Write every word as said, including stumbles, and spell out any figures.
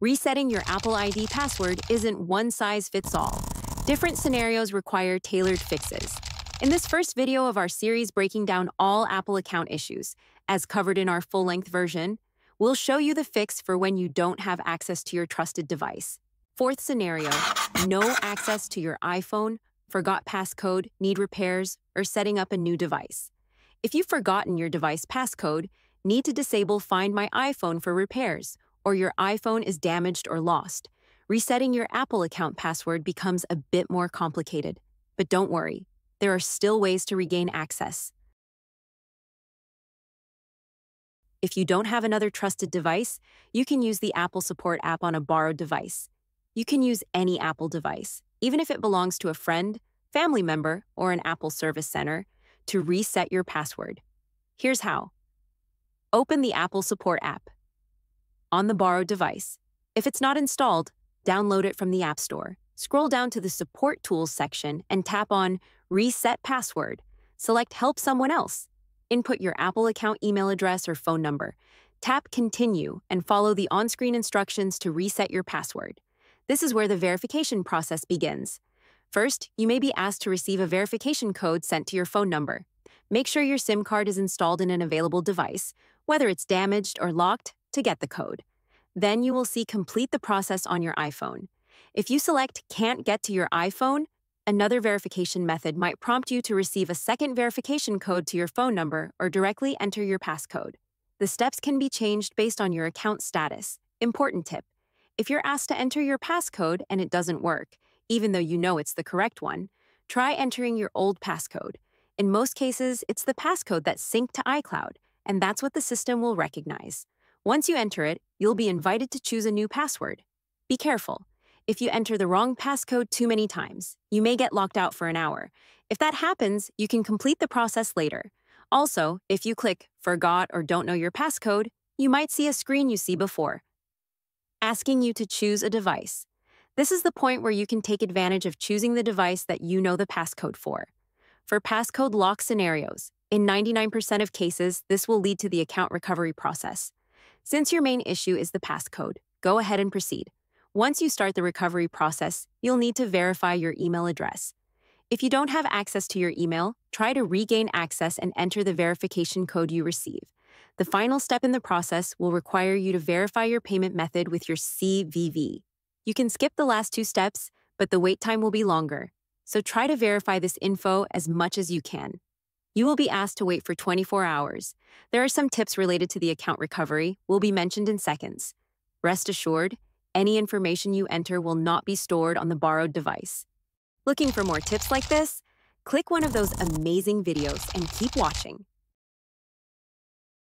Resetting your Apple I D password isn't one size fits all. Different scenarios require tailored fixes. In this first video of our series breaking down all Apple account issues, as covered in our full-length version, we'll show you the fix for when you don't have access to your trusted device. Fourth scenario, no access to your iPhone, forgot passcode, need repairs, or setting up a new device. If you've forgotten your device passcode, need to disable Find My iPhone for repairs, or your iPhone is damaged or lost, resetting your Apple account password becomes a bit more complicated. But don't worry. There are still ways to regain access. If you don't have another trusted device, you can use the Apple Support app on a borrowed device. You can use any Apple device, even if it belongs to a friend, family member, or an Apple Service Center, to reset your password. Here's how. Open the Apple Support app on the borrowed device. If it's not installed, download it from the App Store. Scroll down to the Support Tools section and tap on Reset Password. Select Help Someone Else. Input your Apple account email address or phone number. Tap Continue and follow the on-screen instructions to reset your password. This is where the verification process begins. First, you may be asked to receive a verification code sent to your phone number. Make sure your SIM card is installed in an available device, whether it's damaged or locked, to get the code. Then you will see Complete the process on your iPhone. If you select Can't Get to Your iPhone, another verification method might prompt you to receive a second verification code to your phone number or directly enter your passcode. The steps can be changed based on your account status. Important tip: if you're asked to enter your passcode and it doesn't work, even though you know it's the correct one, try entering your old passcode. In most cases, it's the passcode that's synced to iCloud, and that's what the system will recognize. Once you enter it, you'll be invited to choose a new password. Be careful. If you enter the wrong passcode too many times, you may get locked out for an hour. If that happens, you can complete the process later. Also, if you click Forgot or Don't Know Your Passcode, you might see a screen you see before, asking you to choose a device. This is the point where you can take advantage of choosing the device that you know the passcode for. For passcode lock scenarios, in ninety-nine percent of cases, this will lead to the account recovery process. Since your main issue is the passcode, go ahead and proceed. Once you start the recovery process, you'll need to verify your email address. If you don't have access to your email, try to regain access and enter the verification code you receive. The final step in the process will require you to verify your payment method with your C V V. You can skip the last two steps, but the wait time will be longer, so try to verify this info as much as you can. You will be asked to wait for twenty-four hours. There are some tips related to the account recovery will be mentioned in seconds. Rest assured, any information you enter will not be stored on the borrowed device. Looking for more tips like this? Click one of those amazing videos and keep watching.